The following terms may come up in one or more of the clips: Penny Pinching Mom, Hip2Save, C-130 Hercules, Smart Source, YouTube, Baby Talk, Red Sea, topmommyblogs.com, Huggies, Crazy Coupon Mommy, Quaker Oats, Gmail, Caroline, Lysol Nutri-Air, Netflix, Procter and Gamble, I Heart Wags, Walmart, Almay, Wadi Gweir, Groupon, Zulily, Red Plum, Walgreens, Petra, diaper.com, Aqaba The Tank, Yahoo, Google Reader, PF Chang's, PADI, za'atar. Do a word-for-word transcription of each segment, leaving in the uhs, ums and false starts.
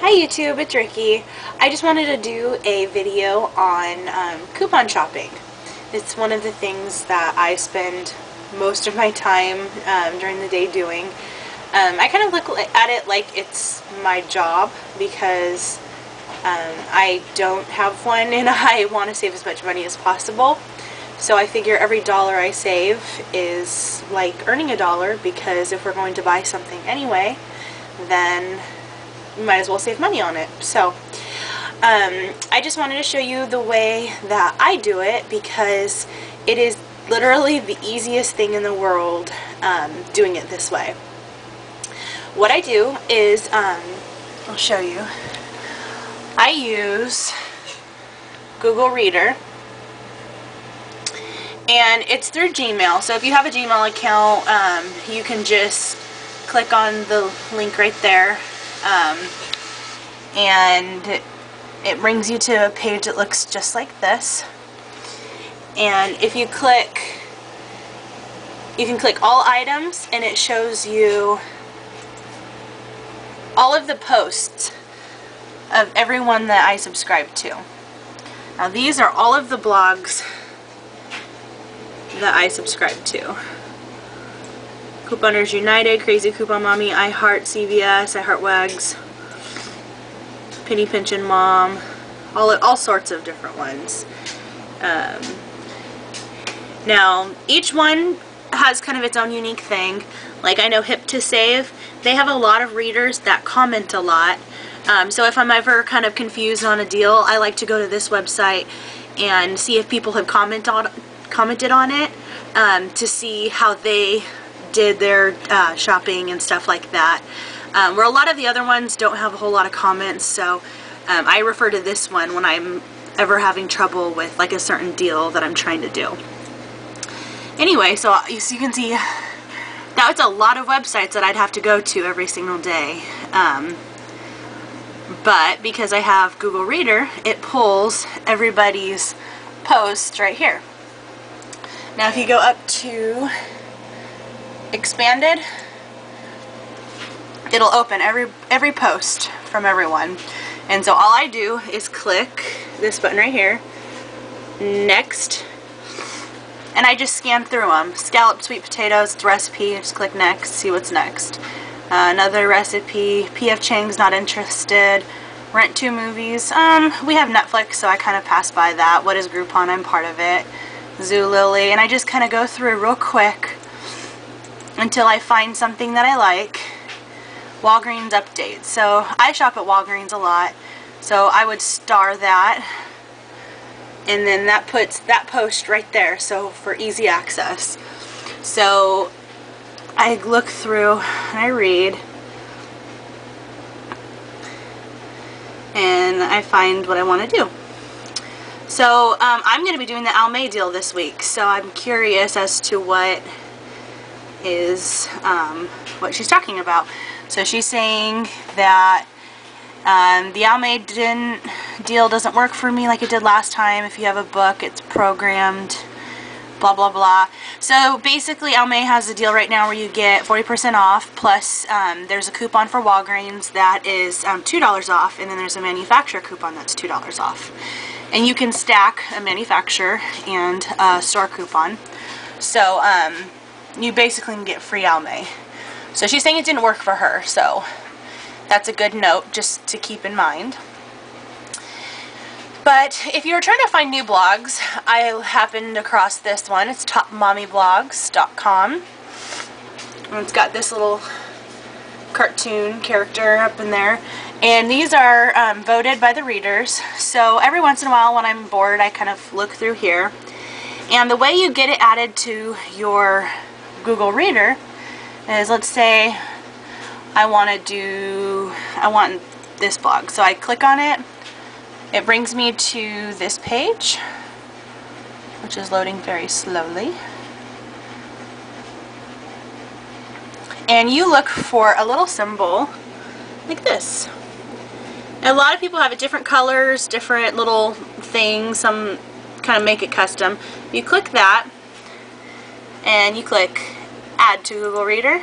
Hi YouTube, it's Ricky. I just wanted to do a video on um, coupon shopping. It's one of the things that I spend most of my time um, during the day doing. Um, I kind of look at it like it's my job because um, I don't have one and I want to save as much money as possible. So I figure every dollar I save is like earning a dollar, because if we're going to buy something anyway, then you might as well save money on it. So um, I just wanted to show you the way that I do it, because it is literally the easiest thing in the world um, doing it this way. What I do is, um, I'll show you, I use Google Reader, and it's through Gmail. So if you have a Gmail account, um, you can just click on the link right there. Um, and it brings you to a page that looks just like this, and if you click, you can click all items, and it shows you all of the posts of everyone that I subscribe to. Now these are all of the blogs that I subscribe to. Couponers United, Crazy Coupon Mommy, I Heart C V S, I Heart Wags, Penny Pinching Mom, all all sorts of different ones. Um, now, each one has kind of its own unique thing. Like, I know Hip to Save, they have a lot of readers that comment a lot. Um, so if I'm ever kind of confused on a deal, I like to go to this website and see if people have comment on, commented on it um, to see how they did their uh, shopping and stuff like that, um, where a lot of the other ones don't have a whole lot of comments. So um, I refer to this one when I'm ever having trouble with like a certain deal that I'm trying to do. Anyway, so as you can see, now it's a lot of websites that I'd have to go to every single day, um, but because I have Google Reader, it pulls everybody's posts right here. Now if you go up to expanded, it'll open every every post from everyone. And so all I do is click this button right here, next, and I just scan through them. Scalloped sweet potatoes, the recipe, just click next, see what's next. Uh, another recipe, P F Chang's, not interested. Rent two movies, um we have Netflix, so I kind of pass by that. What is Groupon? I'm part of it. Zulily. And I just kind of go through real quick until I find something that I like. Walgreens updates. So I shop at Walgreens a lot, so I would star that, and then that puts that post right there, so for easy access. So I look through and I read, and I find what I want to do. So um, I'm going to be doing the Almay deal this week, so I'm curious as to what is um, what she's talking about. So she's saying that um, the Almay didn't, deal doesn't work for me like it did last time. If you have a book, it's programmed, blah blah blah. So basically Almay has a deal right now where you get forty percent off, plus um, there's a coupon for Walgreens that is um, two dollars off, and then there's a manufacturer coupon that's two dollars off. And you can stack a manufacturer and a store coupon. So um, you basically can get free Almay. So she's saying it didn't work for her, so that's a good note just to keep in mind. But if you're trying to find new blogs, I happened across this one. It's top mommy blogs dot com. It's got this little cartoon character up in there. And these are um, voted by the readers. So every once in a while when I'm bored, I kind of look through here. And the way you get it added to your Google Reader is, let's say I want to do, I want this blog. So I click on it, it brings me to this page, which is loading very slowly. And you look for a little symbol like this. And a lot of people have it different colors, different little things, some kind of make it custom. You click that, and you click Add to Google Reader,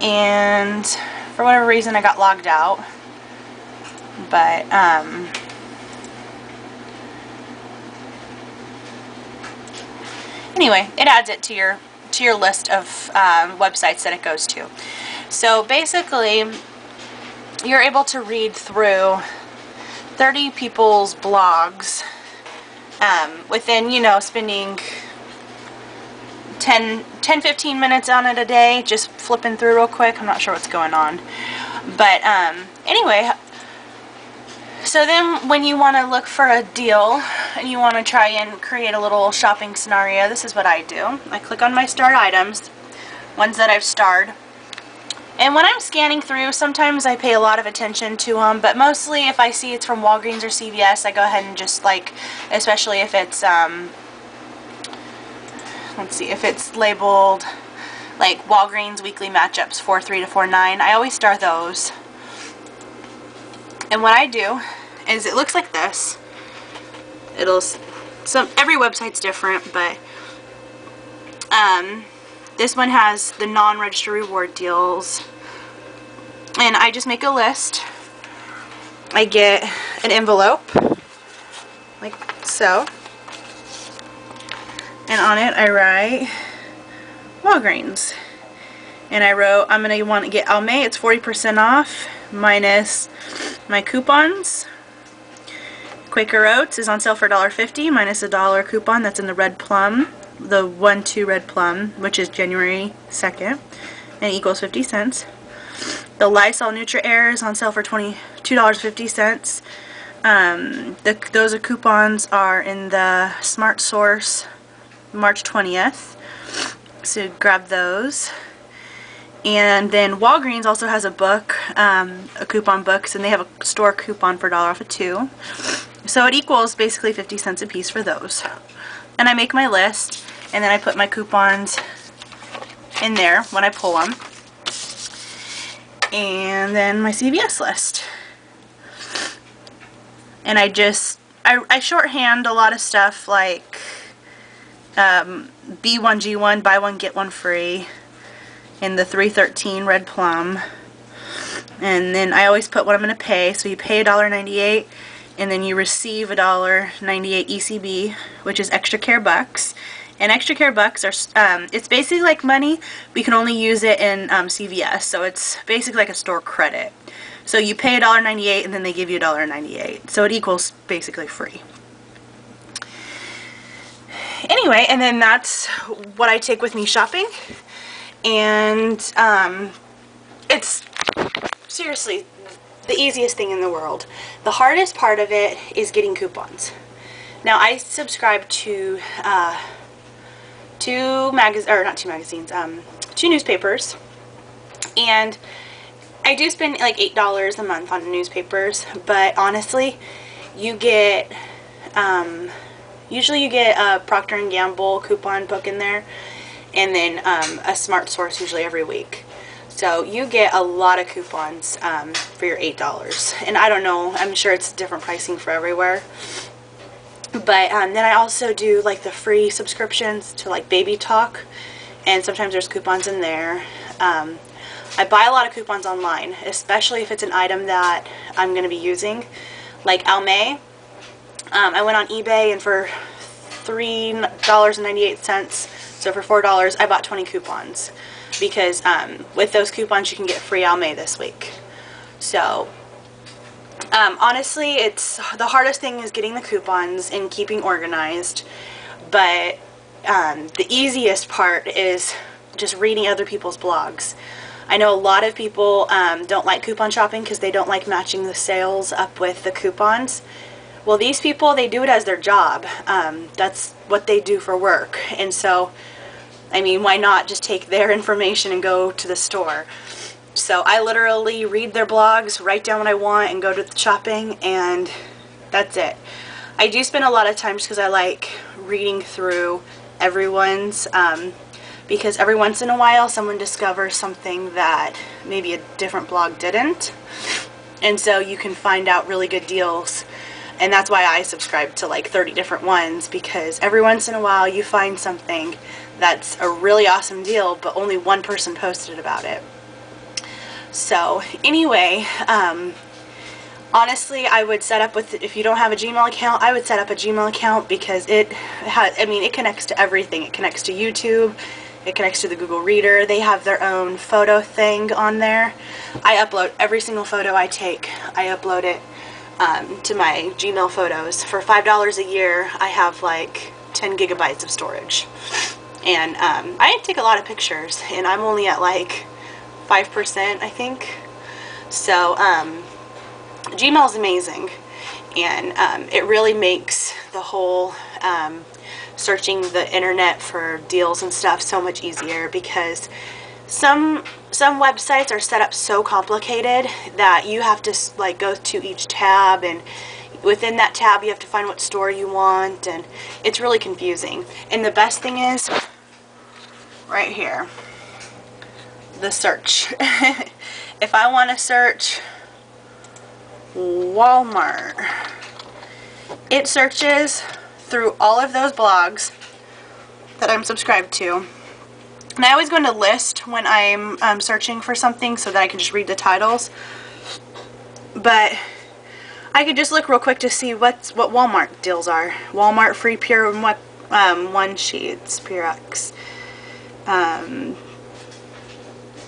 and for whatever reason I got logged out, but um, anyway, it adds it to your to your list of um, websites that it goes to. So basically, you're able to read through thirty people's blogs um, within, you know, spending ten, ten, fifteen minutes on it a day, just flipping through real quick. I'm not sure what's going on. But um, anyway, so then when you want to look for a deal and you want to try and create a little shopping scenario, this is what I do. I click on my starred items, ones that I've starred. And when I'm scanning through, sometimes I pay a lot of attention to them, but mostly if I see it's from Walgreens or C V S, I go ahead and just, like, especially if it's, um, let's see, if it's labeled, like, Walgreens weekly matchups four three to four nine, I always star those. And what I do is it looks like this. It'll, some, every website's different, but, um... this one has the non-register reward deals, and I just make a list. I get an envelope, like so, and on it I write Walgreens, and I wrote I'm going to want to get Almay, it's forty percent off, minus my coupons. Quaker Oats is on sale for one dollar fifty, minus a dollar coupon that's in the Red Plum, the one two Red Plum, which is January second, and equals fifty cents. The Lysol Nutri-Air is on sale for twenty-two dollars and fifty cents. Um, the, those are coupons are in the Smart Source March twentieth, so grab those. And then Walgreens also has a book, um, a coupon books, and they have a store coupon for a dollar off of two. So it equals basically fifty cents a piece for those. And I make my list, and then I put my coupons in there when I pull them. And then my C V S list. And I just, I, I shorthand a lot of stuff like um, B one G one, buy one, get one free, and the three thirteen Red Plum. And then I always put what I'm going to pay, so you pay one ninety-eight. And then you receive one ninety-eight E C B, which is extra care bucks. And extra care bucks are, um, it's basically like money, but you can only use it in um, C V S. So it's basically like a store credit. So you pay one ninety-eight and then they give you one ninety-eight. So it equals basically free. Anyway, and then that's what I take with me shopping. And um, it's seriously the easiest thing in the world. The hardest part of it is getting coupons. Now I subscribe to uh, two magazines, or not two magazines, um, two newspapers, and I do spend like eight dollars a month on newspapers. But honestly, you get um, usually you get a Procter and Gamble coupon book in there, and then um, a Smart Source usually every week. So you get a lot of coupons um, for your eight dollars. And I don't know, I'm sure it's different pricing for everywhere. But um, then I also do like the free subscriptions to like Baby Talk. And sometimes there's coupons in there. Um, I buy a lot of coupons online, especially if it's an item that I'm going to be using. Like Almay, um, I went on eBay and for three ninety-eight, so for four dollars, I bought twenty coupons. Because um, with those coupons you can get free Almay this week. So um, honestly, it's the hardest thing is getting the coupons and keeping organized, but um, the easiest part is just reading other people's blogs. I know a lot of people um, don't like coupon shopping because they don't like matching the sales up with the coupons. Well, these people, they do it as their job. Um, that's what they do for work, and so I mean, why not just take their information and go to the store? So I literally read their blogs, write down what I want, and go to the shopping, and that's it. I do spend a lot of time just because I like reading through everyone's, um, because every once in a while someone discovers something that maybe a different blog didn't, and so you can find out really good deals. And that's why I subscribe to like thirty different ones, because every once in a while you find something that's a really awesome deal, but only one person posted about it. So anyway, um, honestly, I would set up with, if you don't have a Gmail account, I would set up a Gmail account because it has, I mean, it connects to everything. It connects to YouTube. It connects to the Google Reader. They have their own photo thing on there. I upload every single photo I take. I upload it um, to my Gmail photos. For five dollars a year, I have like ten gigabytes of storage. And um, I take a lot of pictures, and I'm only at like five percent, I think. So um, Gmail is amazing, and um, it really makes the whole um, searching the internet for deals and stuff so much easier, because some some websites are set up so complicated that you have to like go to each tab, and within that tab you have to find what store you want, and it's really confusing. And the best thing is right here, the search. If I want to search Walmart, it searches through all of those blogs that I'm subscribed to. And I always go into list when I'm um, searching for something so that I can just read the titles. But I could just look real quick to see what's, what Walmart deals are. Walmart free Pure um, One Sheets, Purex. Um,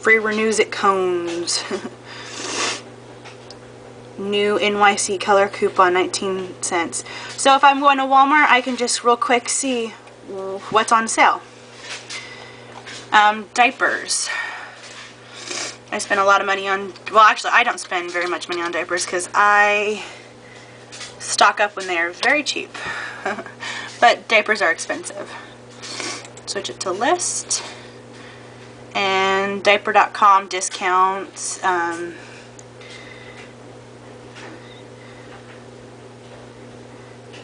free Renews It Cones. New N Y C color coupon, nineteen cents. So if I'm going to Walmart, I can just real quick see what's on sale. Um, diapers. I spend a lot of money on, well actually I don't spend very much money on diapers because I stock up when they are very cheap. But diapers are expensive. Switch it to list. And diaper dot com discounts. Um,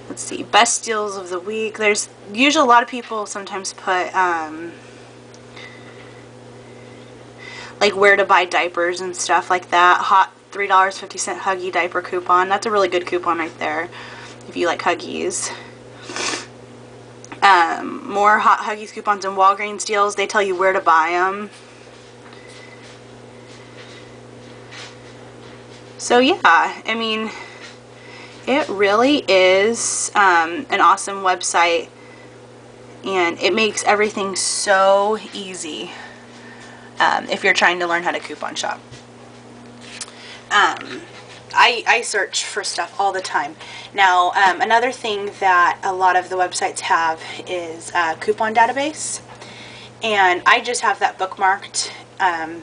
Let's see, best deals of the week. There's usually a lot of people sometimes put um, like where to buy diapers and stuff like that. Hot three dollars and fifty cents Huggie diaper coupon. That's a really good coupon right there if you like Huggies. Um, more hot Huggies coupons and Walgreens deals. They tell you where to buy them. So yeah, I mean, it really is um, an awesome website, and it makes everything so easy um, if you're trying to learn how to coupon shop. Um, I, I search for stuff all the time. Now, um, another thing that a lot of the websites have is a coupon database, and I just have that bookmarked um,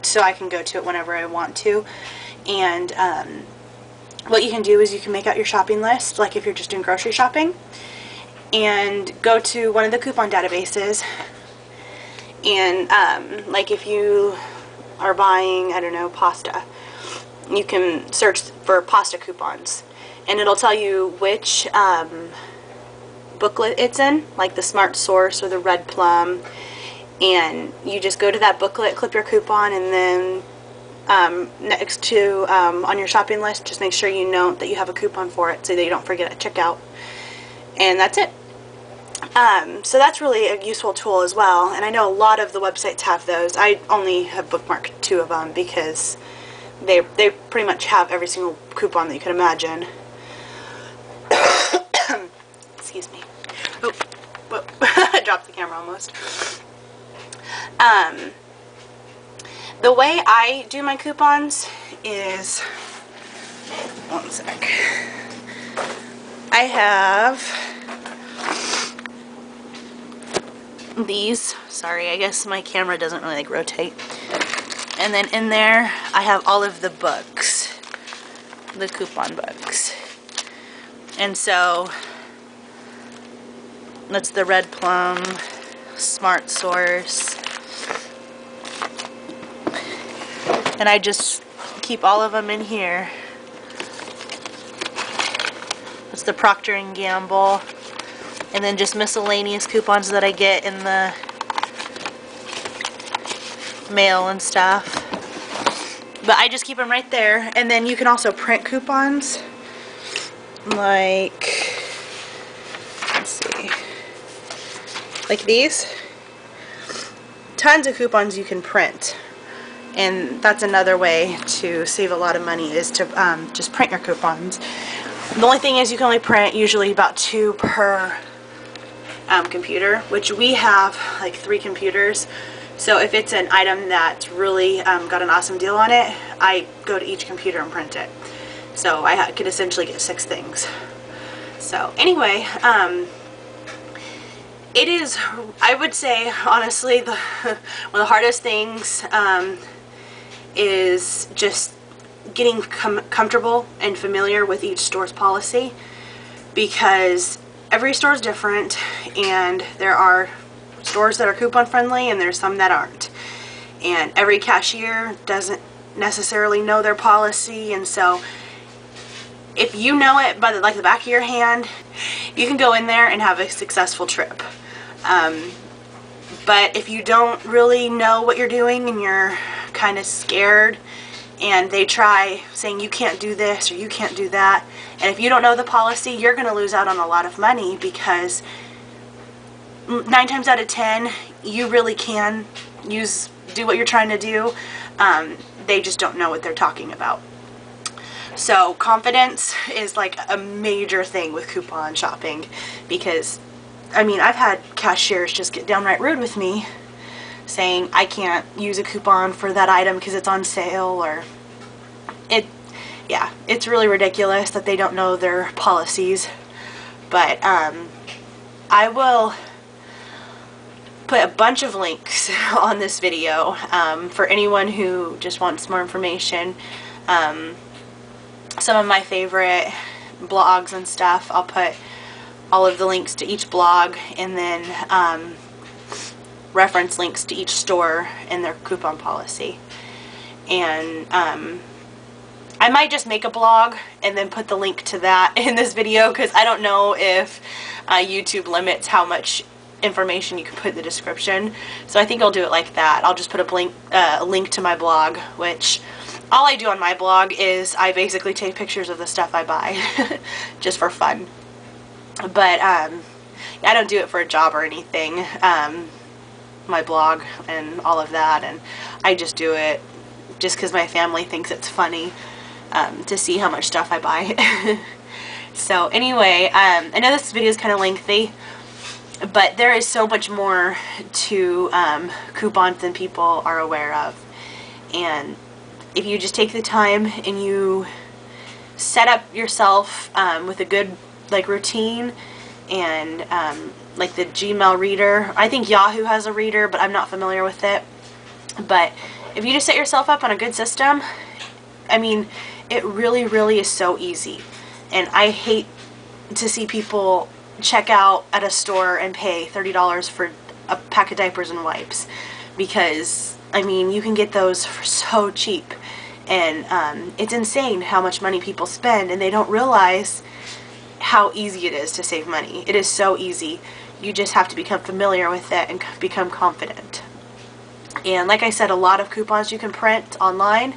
so I can go to it whenever I want to. And um, what you can do is you can make out your shopping list, like if you're just doing grocery shopping, and go to one of the coupon databases. And um, like if you are buying, I don't know, pasta, you can search for pasta coupons, and it'll tell you which um, booklet it's in, like the Smart Source or the Red Plum, and you just go to that booklet, clip your coupon, and then Um, next to um, on your shopping list, just make sure you know that you have a coupon for it so that you don't forget at checkout, and that's it. Um, so that's really a useful tool as well, and I know a lot of the websites have those. I only have bookmarked two of them because they, they pretty much have every single coupon that you could imagine. Excuse me. Oh, oh. I dropped the camera almost. Um, The way I do my coupons is, one sec, I have these, sorry, I guess my camera doesn't really like rotate, and then in there I have all of the books, the coupon books, and so that's the Red Plum, Smart Source. And I just keep all of them in here. That's the Procter and Gamble. And then just miscellaneous coupons that I get in the mail and stuff. But I just keep them right there. And then you can also print coupons. Like, let's see. Like these. Tons of coupons you can print. And that's another way to save a lot of money, is to um, just print your coupons. The only thing is you can only print usually about two per um, computer, which we have like three computers. So if it's an item that's really um, got an awesome deal on it, I go to each computer and print it. So I could essentially get six things. So anyway, um, it is, I would say, honestly, the, one of the hardest things um, is just getting com comfortable and familiar with each store's policy, because every store is different, and there are stores that are coupon friendly and there's some that aren't, and every cashier doesn't necessarily know their policy. And so if you know it by the, like the back of your hand, you can go in there and have a successful trip. Um, but if you don't really know what you're doing and you're kind of scared, and they try saying you can't do this or you can't do that, and if you don't know the policy, you're going to lose out on a lot of money, because nine times out of ten you really can use do what you're trying to do. Um, they just don't know what they're talking about. So confidence is like a major thing with coupon shopping, because I mean, I've had cashiers just get downright rude with me, saying I can't use a coupon for that item because it's on sale, or it yeah it's really ridiculous that they don't know their policies. But um, I will put a bunch of links on this video um, for anyone who just wants more information. Um, some of my favorite blogs and stuff, I'll put all of the links to each blog, and then um, reference links to each store and their coupon policy. And um, I might just make a blog and then put the link to that in this video, because I don't know if uh, YouTube limits how much information you can put in the description. So I think I'll do it like that. I'll just put a, blink, uh, a link to my blog, which all I do on my blog is I basically take pictures of the stuff I buy just for fun. But um, I don't do it for a job or anything, um, my blog and all of that. And I just do it just because my family thinks it's funny um, to see how much stuff I buy. So anyway, um, I know this video is kind of lengthy, but there is so much more to um, coupons than people are aware of. And if you just take the time and you set up yourself um, with a good like routine, and um, like the Gmail reader. I think Yahoo has a reader, but I'm not familiar with it. But if you just set yourself up on a good system, I mean, it really, really is so easy. And I hate to see people check out at a store and pay thirty dollars for a pack of diapers and wipes, because I mean, you can get those for so cheap. And um, it's insane how much money people spend, and they don't realize how easy it is to save money. It is so easy. You just have to become familiar with it and become confident. And like I said, a lot of coupons you can print online,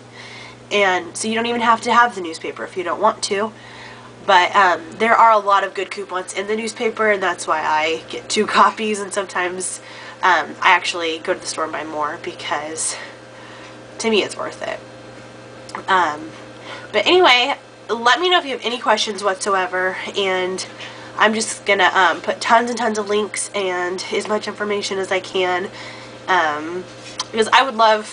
and so you don't even have to have the newspaper if you don't want to. But um, there are a lot of good coupons in the newspaper, and that's why I get two copies, and sometimes um, I actually go to the store and buy more, because to me it's worth it. Um, but anyway, let me know if you have any questions whatsoever, and I'm just gonna um, put tons and tons of links and as much information as I can, um, because I would love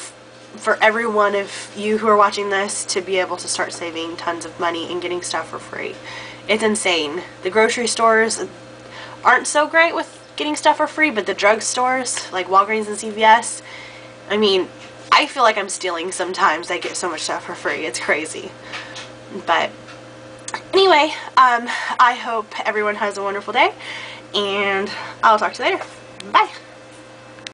for every one of you who are watching this to be able to start saving tons of money and getting stuff for free. It's insane. The grocery stores aren't so great with getting stuff for free, but the drug stores like Walgreens and C V S, I mean, I feel like I'm stealing sometimes. I get so much stuff for free, it's crazy. But anyway, um, I hope everyone has a wonderful day, and I'll talk to you later. Bye!